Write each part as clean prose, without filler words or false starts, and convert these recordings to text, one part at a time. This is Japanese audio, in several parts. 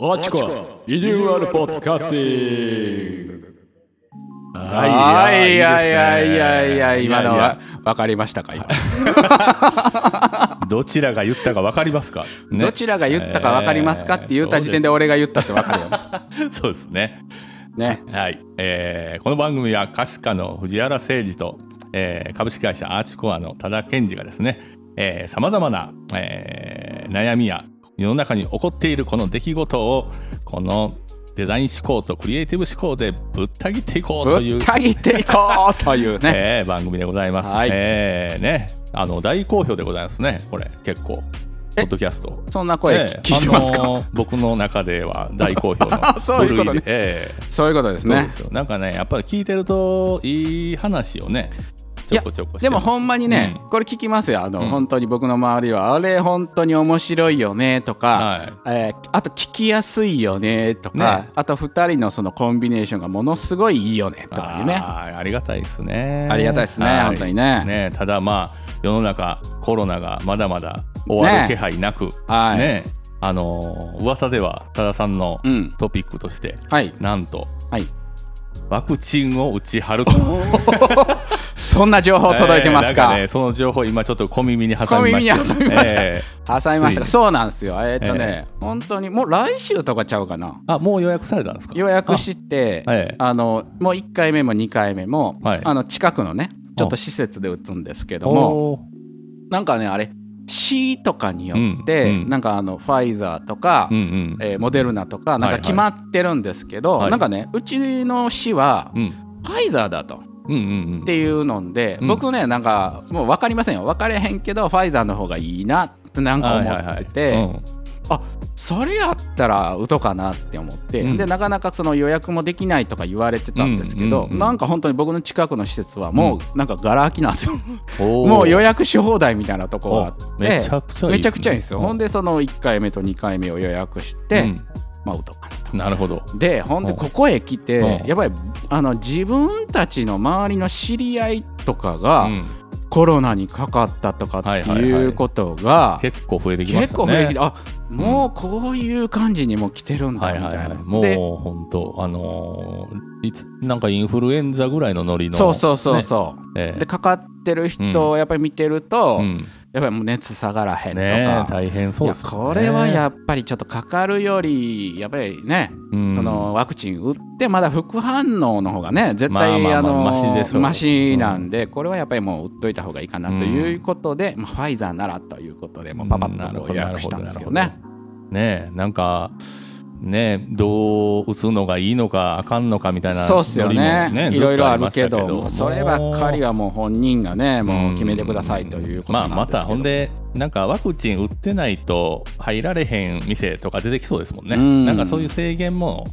あちこリニューアルポッドキャスティング。いやいやいやいや、今のは分かりましたか？どちらが言ったか分かりますか？どちらが言ったか分かりますかって言った時点で俺が言ったって分かるよ。そうですね。ね、はい、この番組はカシカの藤原誠二と、株式会社アーチコアの多田健二がですね、さまざまな、悩みや世の中に起こっているこの出来事をこのデザイン思考とクリエイティブ思考でぶった切っていこうというね、番組でございます。はい、ね、大好評でございますね。これ結構ポッドキャストそんな声聞いてますか？僕の中では大好評のそういうことね、そういうことですね。なんかね、やっぱり聞いてるといい話をね、ちょこちょこしてます。でもほんまにね、これ聞きますよ。本当に僕の周りはあれ本当に面白いよねとか、あと聞きやすいよねとか、あと2人のそのコンビネーションがものすごいいいよねとかね。ありがたいですね。ありがたいですね、本当にね。ただまあ世の中コロナがまだまだ終わる気配なく、噂では多田さんのトピックとして、なんと、ワクチンを打ちはるとそんな情報届いてますか？その情報今ちょっと小耳に挟みました。そうなんですよ。本当にもう来週とかちゃうかな。もう予約されたんですか？予約してもう1回目も2回目も近くのねちょっと施設で打つんですけども、なんかねあれ市とかによってなんかファイザーとかモデルナとかなんか決まってるんですけど、なんかねうちの市はファイザーだとっていうので、僕ねなんかもう分かりませんよ、分かれへんけどファイザーの方がいいなってなんか思ってて、あそれやったら打とうかなって思って、でなかなかその予約もできないとか言われてたんですけど、なんか本当に僕の近くの施設はもうなんかがら空きなんですよもう予約し放題みたいなとこがあって、めちゃくちゃいいですよ。ほんでその1回目と2回目を予約して、まあ打とうかなと。なるほど。でほんでここへ来てやばい、自分たちの周りの知り合いとかが、コロナにかかったとかっていうことが結構増えてきましたね。あもうこういう感じにも来てるんだみたいな。もう本当なんかインフルエンザぐらいのノリの、そうそうそうそうでかかってる人をやっぱり見てるとやっぱりもう熱下がらへんとか大変そうですね。これはやっぱりちょっとかかるよりやっぱりねワクチン打ってまだ副反応の方がね絶対マシなんで、これはやっぱりもう打っといた方がいいかなということで、ファイザーならということでもうパパッと予約したんですけどね。なんかね、どう打つのがいいのかあかんのかみたいな、そうっすよね、いろいろあるけど、そればっかりはもう本人がねもう決めてくださいということなんですけど、またほんでなんかワクチン打ってないと入られへん店とか出てきそうですもんね。なんかそういう制限も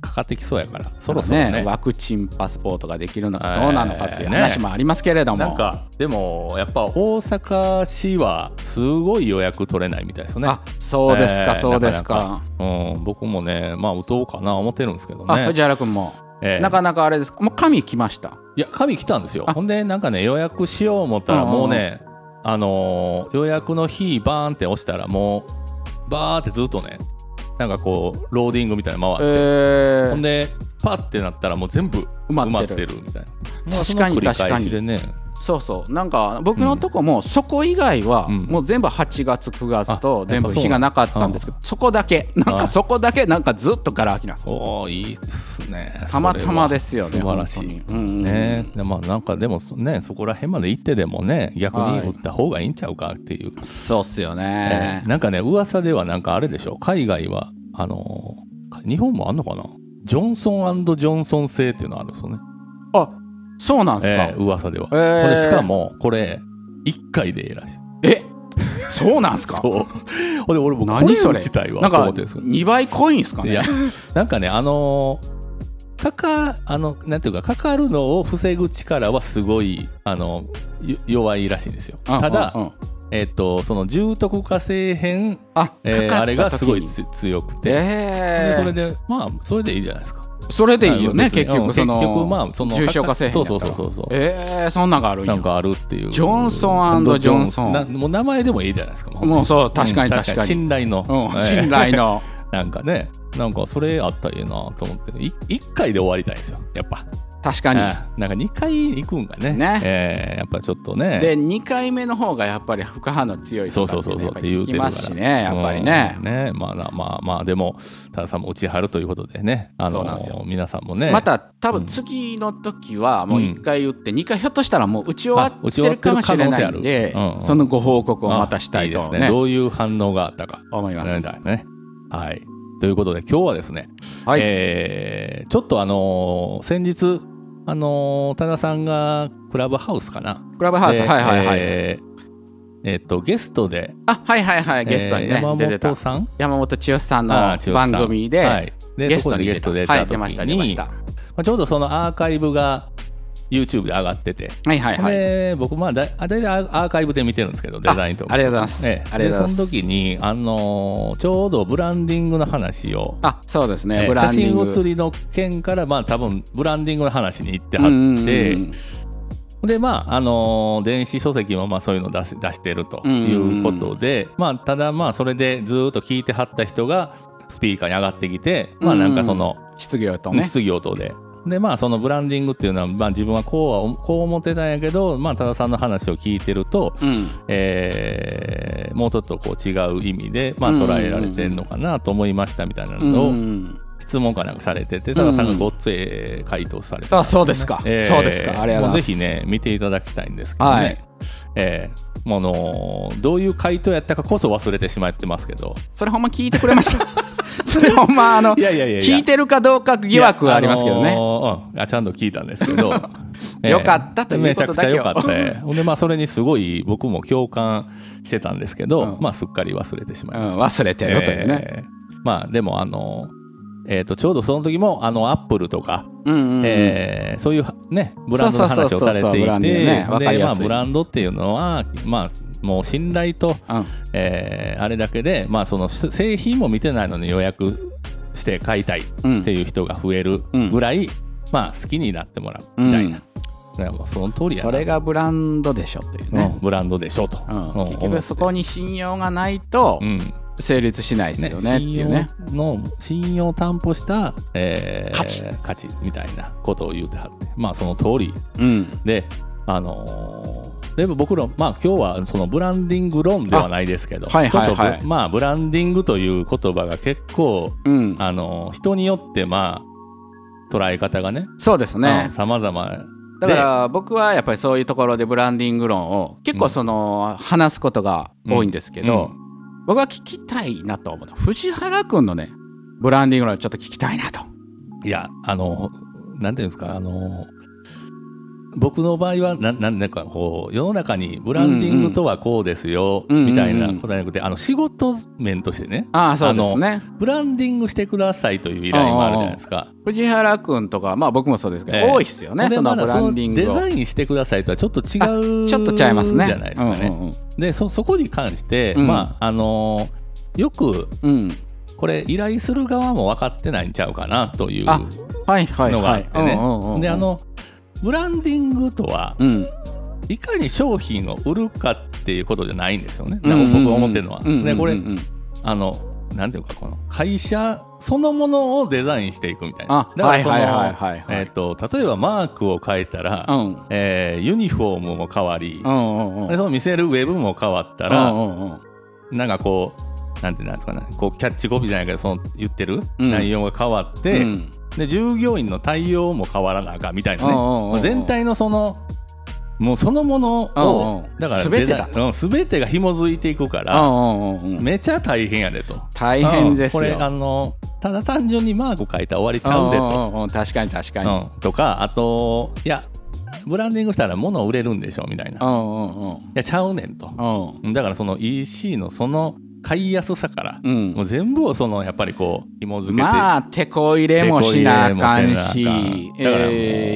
かかってきそうやから、そろそろねワクチンパスポートができるのかどうなのかっていう話もありますけれども、なんかでもやっぱ大阪市はすごい予約取れないみたいですね。あそうですか、そうですか。僕もねまあ打とうかな思ってるんですけどね。藤原君もなかなかあれですか？もう紙来ました？いや紙来たんですよ。ほんでなんかね予約しよう思ったらもうね予約の日バーンって押したらもうバーってずっとねなんかこうローディングみたいなの回って、ほんでパッてなったらもう全部埋まってるみたいな。確かに確かに、そうそう、なんか僕のとこもそこ以外はもう全部8月9月と全部日がなかったんですけど、そこだけなんかずっとガラ空きなんです。おいいですね。たまたまですよね。素晴らしいね。まあなんかでもねそこら辺まで行ってでもね逆に打った方がいいんちゃうかっていう。そうっすよね。なんかね噂ではなんかあれでしょ、海外は日本もあんのかな、ジョンソン&ジョンソン製っていうのあるんですよね。あそうなんですか。噂では。これしかもこれ1回でええらしい。えそうなんですか。そうほんで俺も何それ自体はなんか2倍濃いんですかね。いやなんかねなんていうかかかるのを防ぐ力はすごい弱いらしいんですよ。ただその重篤化せえへんあれがすごい強くて、それでまあそれでいいじゃないですか。それでいいよね、はい、結局その、まあ、その重症化せえへんやったら、そうそうそうそう、そんなんがあるんや、なんかあるっていう、ジョンソン&ジョンソン、もう名前でもいいじゃないですか、もうそう確かに確かに、うん、信頼の、うん、信頼のなんかね、なんかそれあったらいいなと思って、1回で終わりたいんですよやっぱ、確かに、なんか2回行くんがね、ね、やっぱちょっとね、で2回目の方がやっぱり副反応強いとかって聞きますしね、やっぱりね、うん、ね、まあまあまあ、でもたださんも打ち張るということでね、皆さんもね、また多分次の時はもう1回打って、うん、2回ひょっとしたらもう打ち終わってるかもしれないんで、うんうん、そのご報告をまたしたいと、ね、いいですね、どういう反応があったか思います、ね、はい、ということで今日はですね、はい、ちょっと先日多田さんがクラブハウスかな、クラブハウス、はいはいはい、ゲストで、あ、はいはいはい、ゲストにね、出てた山本千代さんの番組で、はい、でゲストにゲストで出た時に、はい、出ました、ちょうどそのアーカイブが YouTube で上がってて、はいはいはい、で僕まあ大体アーカイブで見てるんですけど、デザインとか、ありがとうございます、でその時にちょうどブランディングの話を、あ、そうですね、ブランディング写真写りの件から、まあ多分ブランディングの話に行ってはって、でまあ電子書籍もまあそういうの出してるということで、まあただまあそれでずっと聞いてはった人がスピーカーに上がってきて、まあなんかその質疑応答ね、質疑応答で。でまあ、そのブランディングっていうのは、まあ、自分はこう思ってたんやけど、まあ、多田さんの話を聞いてると、うん、もうちょっとこう違う意味で、まあ、捉えられてるのかなと思いましたみたいなのを質問かなんかされてて、多田さんがごっつい回答されて、ね、うん、あ、そうですか、そうですか、ありがとうございます、ぜひね見ていただきたいんですけどね、はい、どういう回答やったかこそ忘れてしまってますけど、それほんま聞いてくれましたそれほんま聞いてるかどうか疑惑はありますけどね、うん、ちゃんと聞いたんですけどよかったということだけをめちゃくちゃよかったで、まあ、それにすごい僕も共感してたんですけど、うん、まあ、すっかり忘れてしまいました、うん、忘れてるというね、まあでもちょうどその時もアップルとか、そういう、ね、ブランドの話をされていて、ブランドっていうのは、まあもう信頼と、あれだけで、まあ、その製品も見てないのに予約して買いたいっていう人が増えるぐらい、うん、まあ、好きになってもらうみたいな、うん、その通りやな、それがブランドでしょというね、うん、ブランドでしょと、うん、結局そこに信用がないと、うん、成立しないですよねっていうね、信用を担保した、価値みたいなことを言うてはって、まあその通り、うん、ででも僕ら、まあ、今日はそのブランディング論ではないですけど、はいはいはい、ちょっとまあブランディングという言葉が結構、うん、人によってまあ捉え方がね、そうですね、様々だから僕はやっぱりそういうところでブランディング論を結構その、うん、話すことが多いんですけど、うんうん、僕は聞きたいなと思う、藤原君のねブランディングのちょっと聞きたいなと。いやなんていうんですか、僕の場合はなんかこう世の中にブランディングとはこうですよ、うん、みたいなことじゃなくて、仕事面としてね、あ、そうですね、ブランディングしてくださいという依頼もあるじゃないですか。藤原君とか、まあ、僕もそうですけど、多いですよね、そのブランディングを、デザインしてくださいとはちょっと違う、ちょっと違いますね、じゃないですかね、うんうんうん、でそこに関して、うん、まあよく、うん、これ依頼する側も分かってないんちゃうかなというのがあってね、でブランディングとは、うん、いかに商品を売るかっていうことじゃないんですよね、僕が思ってるのは、でこれなんていうか、この会社そのものをデザインしていくみたいな、だからその例えばマークを変えたら、うんユニフォームも変わり、でその見せるウェブも変わったら、なんかこうなんていうんですかね、こうキャッチコピーじゃないけど、その言ってる内容が変わって、うんで従業員の対応も変わらなあかんみたいなね、全体のそのもうそのものをだから全てが紐づいていくから、めちゃ大変やでと、大変ですよ、これただ単純にマーク書いたら終わりちゃうでと、確かに確かにとか、あといやブランディングしたら物売れるんでしょみたいな、いやちゃうねんと、だからその EC のその買いやすさから、うん、もう全部をそのやっぱりこう紐付けて、まあ手こ入れもしなあかんし、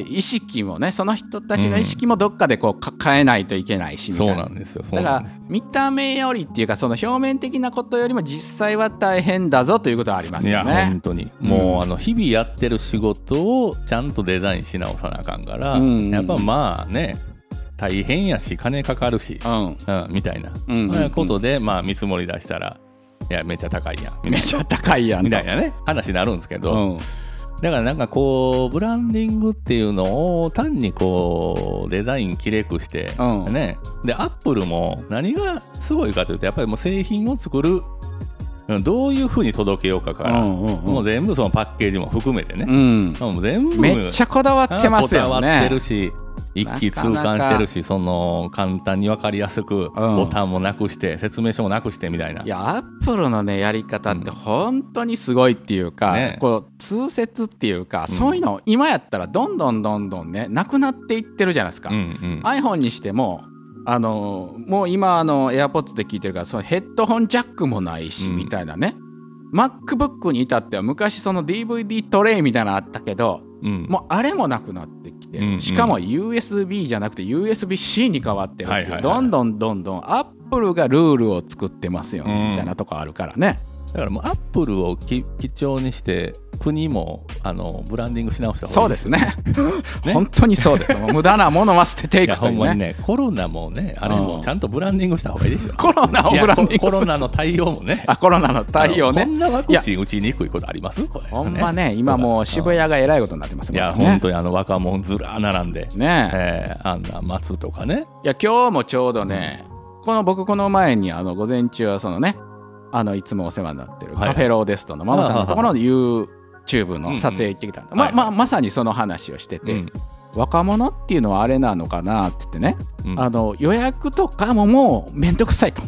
意識もね、その人たちの意識もどっかでこう抱えないといけないしみたいな。そうなんですよ。だから見た目よりっていうか、その表面的なことよりも実際は大変だぞということはありますよね。いや本当にもう、うん、日々やってる仕事をちゃんとデザインし直さなあかんから、うん、やっぱまあね大変やし金かかるし、うんうん、みたいな、うんうん、ことで、まあ見積もり出したらいやめっちゃ高いやんめっちゃ高いやんみたいなね話になるんですけど、うん、だからなんかこうブランディングっていうのを単にこうデザインきれくして、ねうん、でアップルも何がすごいかというとやっぱりもう製品を作るどういうふうに届けようかから、うんうんうん、もう全部そのパッケージも含めてね、うん、もう全部めっちゃこだわってますよね。こだわってるし一気通貫してるし、その簡単に分かりやすくボタンもなくして、うん、説明書もなくしてみたいな。いやアップルのねやり方って本当にすごいっていうか、ね、こう通説っていうか、うん、そういうの今やったらどんどんねなくなっていってるじゃないですか、うんうん、iPhone にしてももう今AirPods で聞いてるからそのヘッドホンジャックもないし、うん、みたいなね。 MacBook に至っては昔その DVD トレイみたいなのあったけど、うん、もうあれもなくなってきて、うんうん、しかも USB じゃなくて USB-C に変わってるって、はいはいはい、どんどんアップルがルールを作ってますよね、うん、みたいなとこあるからね。だからもうアップルを基調にして国もブランディングし直した方がいいですよね。そうですね本当にそうですもう無駄なものは捨てていくというね。ねコロナもねあれもちゃんとブランディングした方がいいですよ。コロナをブランディングするコロナの対応もね。あコロナの対応ね。こんなワクチン打ちにくいことありますこれ、ね、ほんまね今もう渋谷がえらいことになってますもんね。いや本当に若者ずら並んでねあんな松とかね。いや今日もちょうどね、うん、この前に午前中はそのねいつもお世話になってるカフェローデストのママさんのところの YouTube の撮影行ってきたんで、まさにその話をしてて、うん、若者っていうのはあれなのかなって言ってね、うん、予約とかももうめんどくさいと、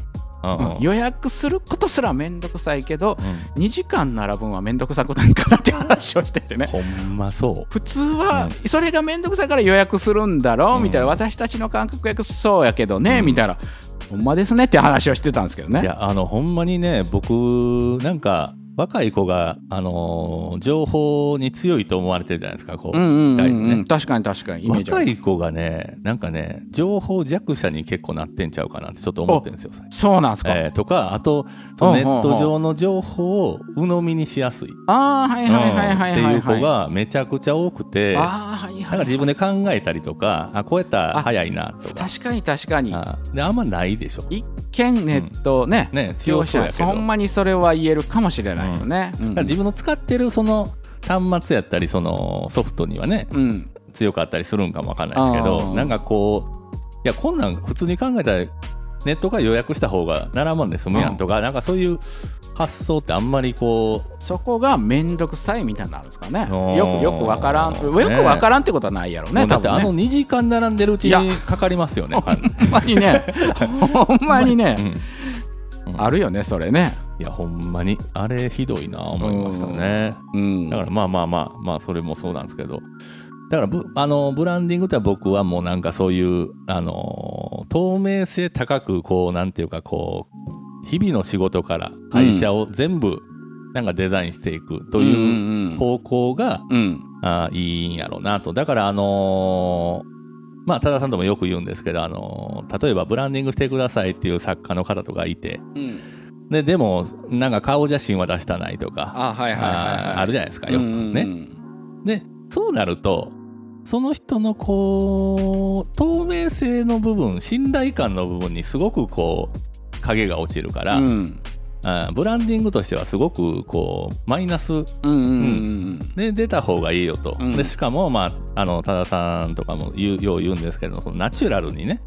うん、予約することすらめんどくさいけど、うん、2時間並ぶのはめんどくさいことなんかなって話をしててね。ほんまそう。普通はそれがめんどくさいから予約するんだろうみたいな、うん、私たちの感覚やそうやけどね、うん、みたいな。ほんまですねって話をしてたんですけどね。いやほんまにね僕なんか若い子が情報に強いと思われてるじゃないですかこう、うんうんうんうんね、確かに確かにイメージ若い子がねなんかね情報弱者に結構なってんちゃうかなってちょっと思ってるんですよ。そうなんですか、とかあとネット上の情報を鵜呑みにしやすいっていう子がめちゃくちゃ多くて、あ、はいはいはい、なんか自分で考えたりとかあこうやったら早いなとか確かに確かに であんまないでしょ一見ネット、うん、ね強者やけどほんまにそれは言えるかもしれない。うん、だから自分の使ってるその端末やったりそのソフトにはね、うん、強かったりするんかもわかんないですけどなんかこういやこんなん普通に考えたらネットから予約した方が並ぶんで済むやんとか、うん、なんかそういう発想ってあんまりこうそこが面倒くさいみたいになるんですかね。よくわからん、ね、よくわからんってことはないやろうね。だって2時間並んでるうちにかかりますよね。ほんまにねほんまにね、うんうん、あるよねそれね。いやほんまにあれひどいな思いましたね、うん、だからまあそれもそうなんですけどだからブランディングって僕はもうなんかそういう透明性高くこうなんていうかこう日々の仕事から会社を全部なんかデザインしていくという方向が、うんうん、いいんやろうなと。だからまあ、多田さんともよく言うんですけど例えばブランディングしてくださいっていう作家の方とかいて、うんでもなんか顔写真は出したないとか あるじゃないですかよくね。でそうなるとその人のこう透明性の部分信頼感の部分にすごくこう影が落ちるから、うん、ブランディングとしてはすごくこうマイナス、うんうんうん、で出た方がいいよと、うん、でしかも、まあ、多田さんとかもよう言うんですけどそのナチュラルにね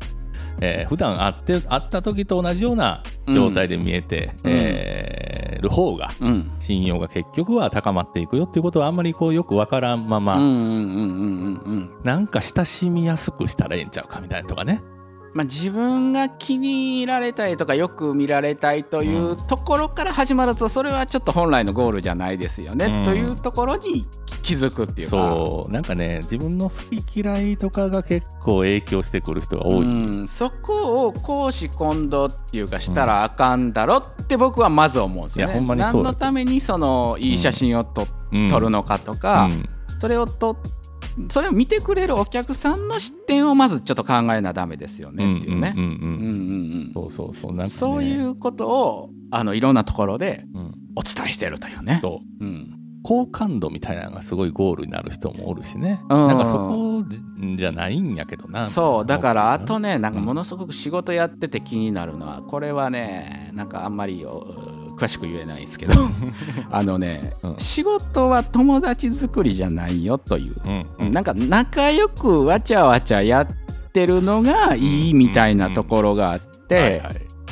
普段会った時と同じような状態で見えて、うんる方が、うん、信用が結局は高まっていくよっていうことはあんまりこうよくわからんままなんか親しみやすくしたらええんちゃうかみたいなとかねまあ、自分が気に入られたいとかよく見られたいというところから始まると、それはちょっと本来のゴールじゃないですよね、うん、というところに気づくっていうか、そうなんかね、自分の好き嫌いとかが結構影響してくる人が多い、うん、そこを公私混同っていうかしたらあかんだろって僕はまず思うんですよね。いや、ほんまにそうだ。何のためにそのいい写真を撮るのかとか、うん、それを見てくれるお客さんの視点をまずちょっと考えなダメですよねっていうね。そうそうそう、なんかね、そういうことをいろんなところでお伝えしてるというね。そう、うん、好感度みたいなのがすごいゴールになる人もおるしね、うん、なんかそこじゃないんやけどな。そうだから、あとね、なんかものすごく仕事やってて気になるのは、これはね、なんかあんまり詳しく言えないですけどね、うん、仕事は友達作りじゃないよという、うんうん、なんか仲良くわちゃわちゃやってるのがいいみたいなところがあって、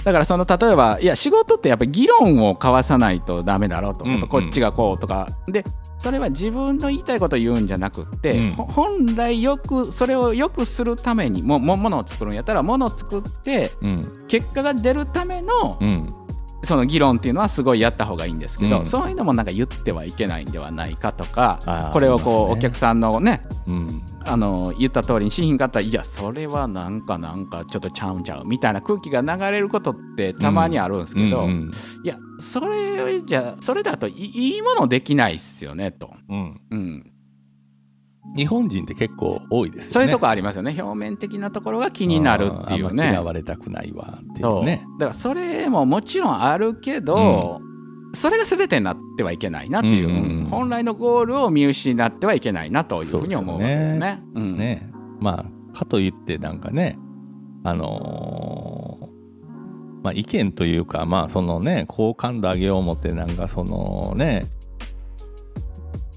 だからその例えば、いや仕事ってやっぱり議論を交わさないとダメだろうと、うん、こっちがこうとかで、それは自分の言いたいことを言うんじゃなくって、うん、本来よくそれをよくするためにものを作るんやったらものを作って、うん、結果が出るための、うん、その議論っていうのはすごいやった方がいいんですけど、うん、そういうのもなんか言ってはいけないんではないかとか、これをこう、お客さんのね、うん、言った通りにしひんかったら、いやそれはなんかちょっとちゃうんちゃうみたいな空気が流れることってたまにあるんですけど、うんうんうん、いやそれだといいものできないっすよねと、うんうん、日本人って結構多いですよね、そういうとこありますよね。表面的なところが気になるっていうね、あんま嫌われたくないわっていうね。そうだからそれももちろんあるけど、うん、それが全てになってはいけないなっていう、うんうんうん、本来のゴールを見失ってはいけないなというふうに思うわけですね。うん、ね、まあかといってなんかね、まあ、意見というか、まあそのね、好感度上げよう思ってなんかそのね、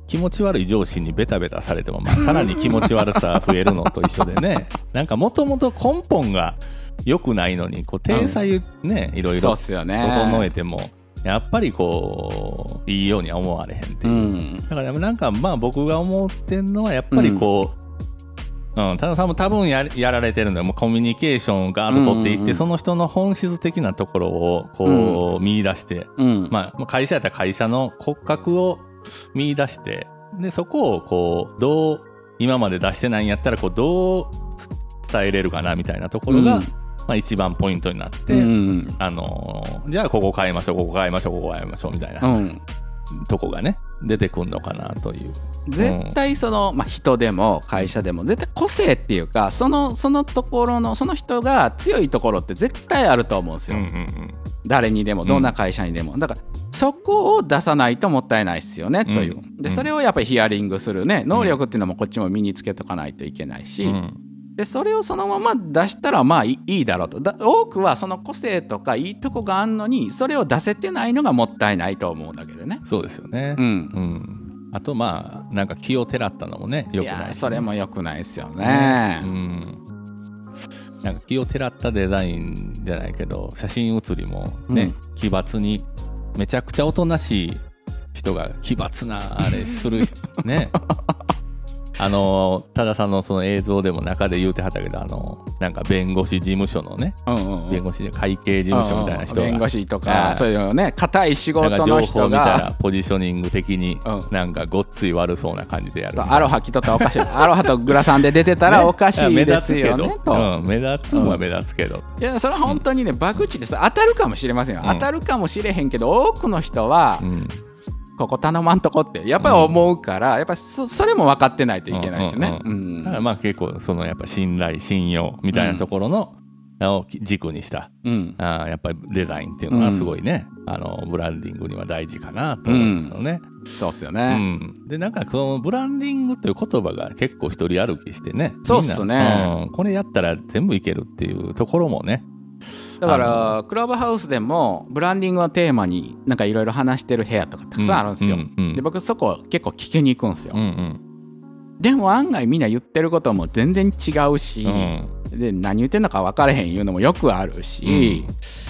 気持ち悪い上司にベタベタされても、まあ、さらに気持ち悪さ増えるのと一緒でねなんかもともと根本が良くないのにこう体裁ね、うん、いろいろ整えてもやっぱりこういいようには思われへんっていう、うん、だからなんかまあ僕が思ってるのはやっぱりこう、うんうん、田中さんも多分やられてるんだよ。もうコミュニケーションをガーッと取っていって、うんうん、その人の本質的なところをこう見出して、うん、まあ、会社やったら会社の骨格を見出して、でそこをこうどう今まで出してないんやったらこうどう伝えれるかなみたいなところが、うん、まあ、一番ポイントになって、うん、じゃあここ変えましょうみたいな、うん、とこがね出てくるのかなという。絶対その、まあ、人でも会社でも絶対個性っていうか、そのところのその人が強いところって絶対あると思うんですよ、うんうんうん、誰にでもどんな会社にでも、うん、だからそこを出さないともったいないですよね、うん、という。でそれをやっぱりヒアリングするね、能力っていうのもこっちも身につけとかないといけないし、うん、でそれをそのまま出したらまあいいだろうと。多くはその個性とかいいとこがあんのにそれを出せてないのがもったいないと思うだけでね。そうですよね、うんうん、あとまあなんか気をてらったのもね良くない、ね、いやそれも良くないですよね、うんうん、なんか気をてらったデザインじゃないけど写真写りもね、うん、奇抜にめちゃくちゃおとなしい人が奇抜なあれするね多田さんのその映像でも中で言うてはったけどなんか弁護士事務所のね、うんうんうん、弁護士会計事務所みたいな人が、うんうん、弁護士とかそういうのね固い仕事の人が情報みたいなポジショニング的になんかごっつい悪そうな感じでやる、うん、アロハ着とったらおかしいアロハとグラサンで出てたらおかしいですよね、と。目立つのは目立つけど、うん、いやそれは本当にね博打です。当たるかもしれませんよ、うん、当たるかもしれへんけど多くの人は、うん、ここ頼まんとこってやっぱり思うから、うん、やっぱそれも分かってないといけないですね。だからまあ結構そのやっぱ信頼信用みたいなところの、うん、を軸にした、うん、やっぱりデザインっていうのはすごいね、うん、ブランディングには大事かなと思うけどね、うん、そうっすよね、うん、でなんかそのブランディングという言葉が結構一人歩きしてね、そうっすね、うん、これやったら全部いけるっていうところもね。だからクラブハウスでもブランディングをテーマになんかいろいろ話してる部屋とかたくさんあるんですよ、うんうんうん、で僕そこ結構聞きに行くんですよ、うんうん、でも案外みんな言ってることも全然違うし、うん、で何言ってんのか分からへんいうのもよくあるし、うん、い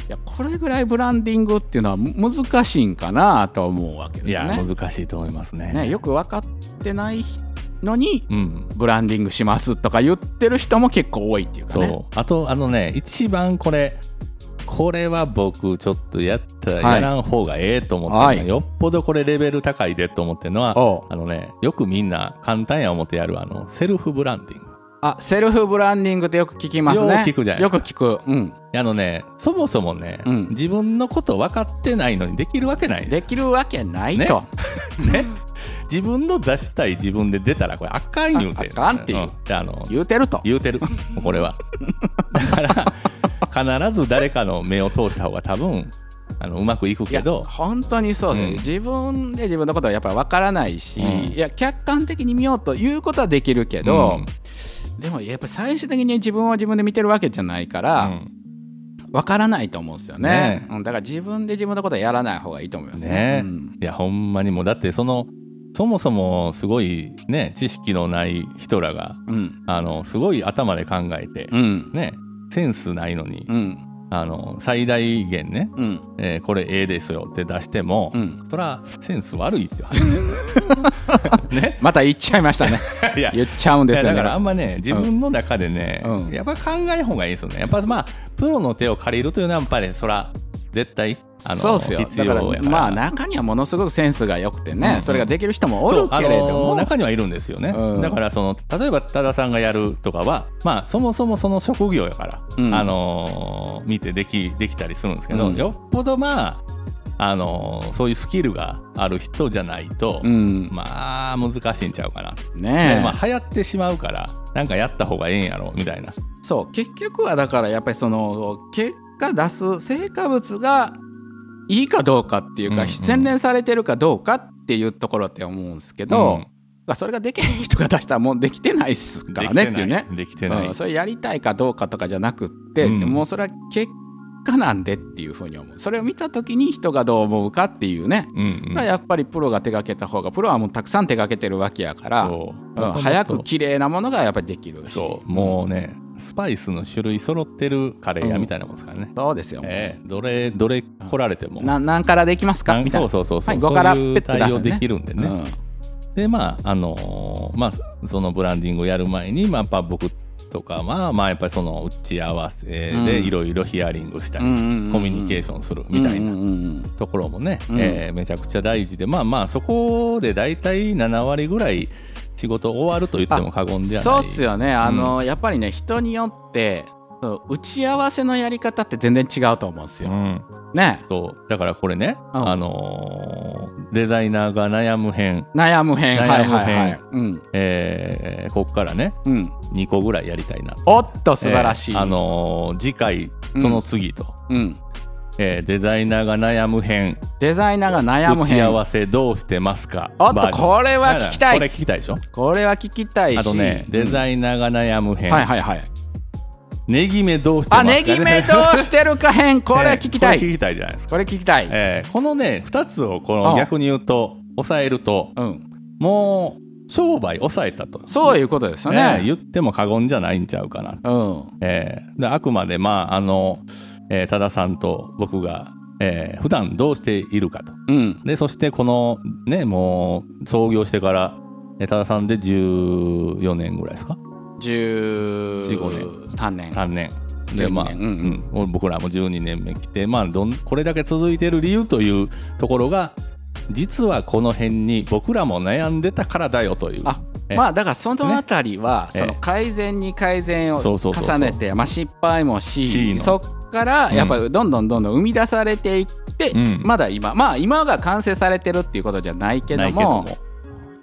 やこれぐらいブランディングっていうのは難しいんかなと思うわけですね。いや難しいと思いますね。よく分かってない人のに、うん、ブランディングしますとか言ってる人も結構多いっていうかね。そう、あとね、一番これは僕ちょっとやらん方がええと思って、はい、よっぽどこれレベル高いでと思ってるのは、はい、よくみんな簡単や思ってやるセルフブランディング。あ、セルフブランディングってよく聞きますね。よく聞くじゃないですか。よく聞く、うん、そもそもね、うん、自分のこと分かってないのにできるわけないできるわけないとね自分の出したい自分で出たらこれあかん言うてる、あかんっていう、うん、言うてるこれはだから必ず誰かの目を通した方が多分うまくいくけど、本当にそうですね、うん、自分で自分のことはやっぱり分からないし、うん、いや客観的に見ようということはできるけど、うん、でもやっぱり最終的に自分は自分で見てるわけじゃないから、うん、分からないと思うんですよ ね、うん、だから自分で自分のことはやらない方がいいと思います ね、うん、いやほんまにもうだってそもそもすごいね知識のない人らが、うん、すごい頭で考えて、うん、ねセンスないのに、うん最大限ね、うんこれ A ですよって出しても、うん、そらセンス悪いって話ね、また言っちゃいましたね言っちゃうんですよ、ね、だからあんまね自分の中でね、うん、やっぱ考えほうがいいですよね。やっぱまあプロの手を借りるというのはやっぱりそら絶対そうっすよ。だからまあ中にはものすごくセンスが良くてね、うん、それができる人もおるけれども中にはいるんですよね、うん、だから例えば多田さんがやるとかはまあそもそもその職業やから、うん、見てできたりするんですけど、うん、よっぽどまあそういうスキルがある人じゃないと、うん、まあ難しいんちゃうかな。ねえ、まあ流行ってしまうからなんかやった方がええんやろみたいな。そう結局はだからやっぱり結果出す成果物がいいかどうかっていうか、うんうん、洗練されてるかどうかっていうところって思うんですけど、うん、それができない人が出したらもうできてないですからねっていうね。できてない、うん、それやりたいかどうかとかじゃなくって、うん、もうそれは結果なんでっていうふうに思う。それを見た時に人がどう思うかっていうね、うんうん、やっぱりプロが手がけた方が、プロはもうたくさん手がけてるわけやから、うん、早く綺麗なものがやっぱりできるし、そうもうねスパイスの種類揃ってるカレー屋みたいなもんですからね、うん、そうですよ、どれ来られても何からできますかみたいな、そう5からペッて出す、ね、対応できるんでね、うん、でまあそのブランディングをやる前に、まあ、やっぱ僕とかはまあやっぱりその打ち合わせでいろいろヒアリングしたり、うん、コミュニケーションするみたいなところもね、うんめちゃくちゃ大事で、まあそこでだいたい7割ぐらい仕事終わると言っても過言ではない。そうっすよね、うん、やっぱりね人によって打ち合わせのやり方って全然違うと思うんですよ、うん、ね。そうだからこれね、うん、デザイナーが悩む編はい、うんここからね、うん、2個ぐらいやりたいな。おっと素晴らしい、次回その次と、うんうんデザイナーが悩む編、打ち合わせどうしてますか。おっとこれは聞きたい、これ聞きたいでしょ。これは聞きたいし、あとね、うん、デザイナーが悩む編、はいはいはい、ネギ目どうしてますか、ね、あ、ネギ目どうしてるか編これは聞きたい、聞きたいじゃないですか。これ聞きたい、このね2つを逆に言うと抑えると、うん、もう商売抑えたと、そういうことですよね、言っても過言じゃないんちゃうかなと、うんであくまでまあ多田さんと僕が、普段どうしているかと、うん、でそしてこのねもう創業してから多田さんで14年ぐらいですか、13年で、まあ、うんうん、僕らも12年目来て、まあ、これだけ続いてる理由というところが実はこの辺に僕らも悩んでたからだよという。あ、まあだからそのあたりは、ね、改善に改善を重ねて失敗もし、そっからやっぱりどんどん生み出されていって、うん、まだ今が完成されてるっていうことじゃないけども。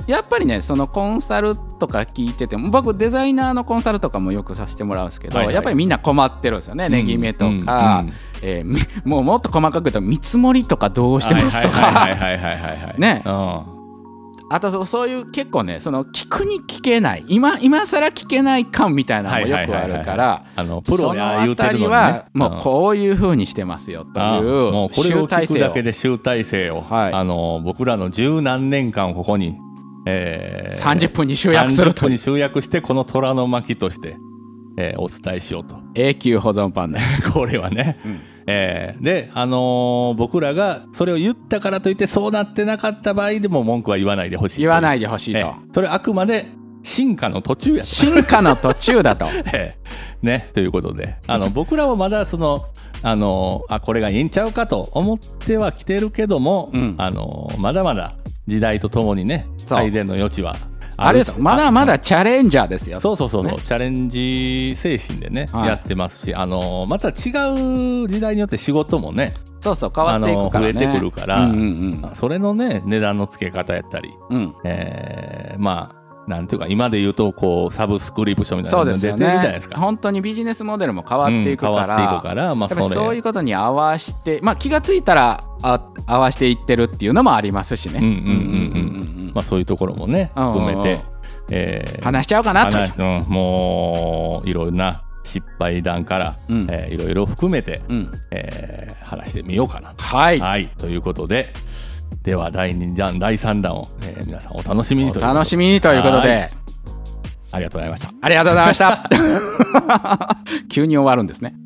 やっぱりねそのコンサルとか聞いてても、僕デザイナーのコンサルとかもよくさせてもらうんですけど、はいはい、やっぱりみんな困ってるんですよね、うん、ネギ目とか、うんもっと細かく言うと見積もりとかどうしてますとかね、あとそういう結構ね聞くに聞けない、今更聞けない感みたいなのもよくあるから、プロが言うてるのにね、そのあたりはもうこういうふうにしてますよという集大成を、もうこれを聞くだけで集大成を、はい、僕らの十何年間ここに30分に集約すると、30分に集約してこの虎の巻として、お伝えしようと、永久保存版ねこれはね、うんで僕らがそれを言ったからといってそうなってなかった場合でも文句は言わないでほしいと、それあくまで進化の途中やと。進化の途中だとね、ということで僕らはまだそのこれがいいんちゃうかと思ってはきてるけども、うん、まだまだ時代とともにね改善の余地はあるし、まだまだチャレンジャーですよ。そうそうそう、ね、チャレンジ精神でね、はい、やってますし、また違う時代によって仕事もね、そうそう変わっていくからね、増えてくるから、うんうんうん、それのね値段の付け方やったり、うんまあなんていうか今で言うとこうサブスクリプションみたいなのが出てるじゃないですか。本当にビジネスモデルも変わっていくから、まあ、そういうことに合わせて、まあ、気がついたら合わせていってるっていうのもありますしね。そういうところもね含めて、話しちゃおうかなという、もういろいろな失敗談から、うんいろいろ含めて、うん話してみようかなと、はいはい、ということで。では第2弾第3弾を、皆さんお楽しみにということで、お楽しみにということでありがとうございました。ありがとうございました急に終わるんですね。